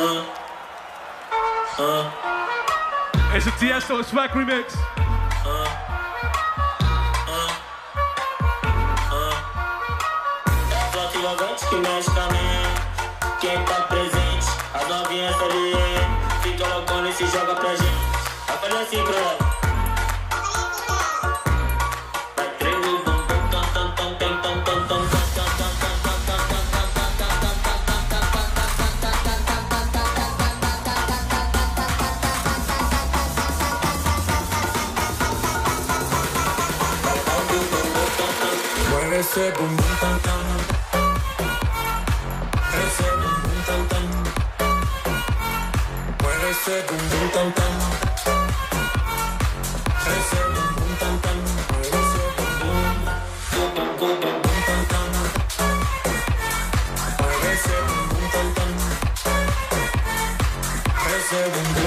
It's a Tiesto It's Whack remix. Vagante que mexe na mente. Quem tá presente, as novinhas ali. Fica loucona e se joga pra gente. Acorda assim pro lado. Ese boom boom tan tan, ese boom boom tan tan, mueve ese boom boom tan tan, ese boom boom tan tan, mueve ese boom boom, boom boom boom tan tan, mueve ese boom boom tan tan, ese boom boom, ese boom boom, ese boom boom.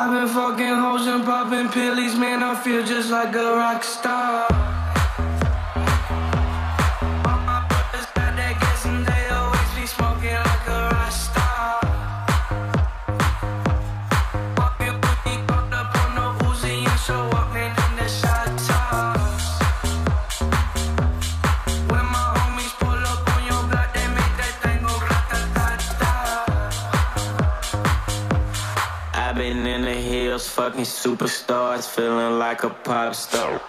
I've been fucking hoes and popping pillies, man, I feel just like a rock star. All my brothers got that gas and they always be smoking like a rock star. Walking with me, caught up on the Uzi, and so walking in the shot tops. When my homies pull up on your block, they make that tango ra-ta-ta-ta. I've been in the hills, fucking superstars, feeling like a pop star.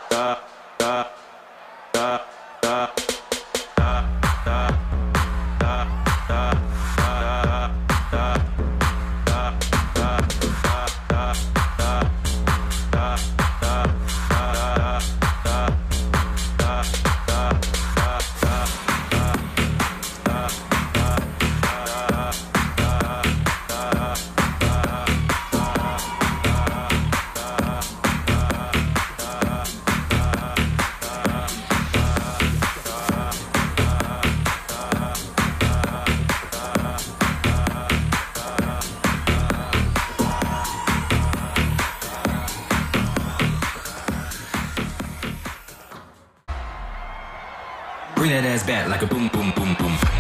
Bring that ass back like a boom, boom, boom, boom.